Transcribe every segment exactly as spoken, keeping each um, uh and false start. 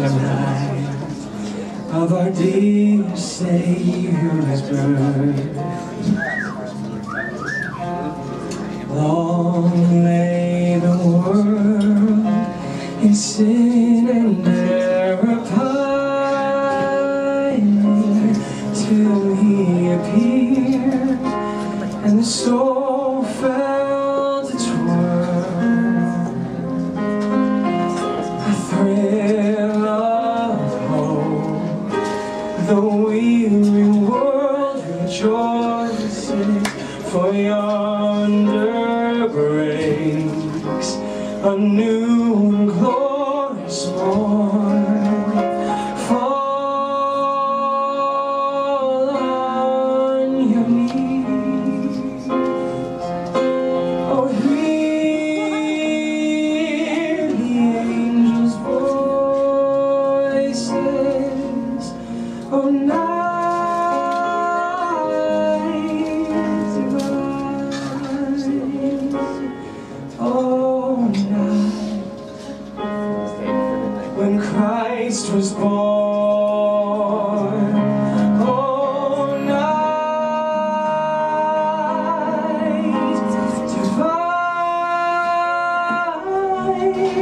the night of our dear Savior's birth. Long lay the world in sin and error pining, till He appeared and the soul fell to twirl. A thrill of hope, the weary world rejoices, for yonder breaks a new and glorious morn. Fall on your knees, oh hear the angels' voices, oh night divine, oh night when Christ was born. Oh night divine,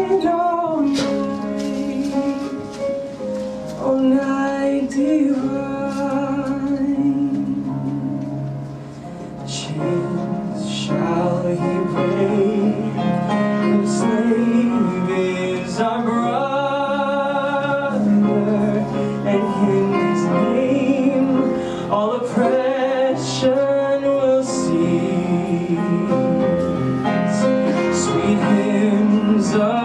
oh night, oh night divine. Chains shall He break, the slave is our brother, and in His name all oppression will cease. Sweet hymns of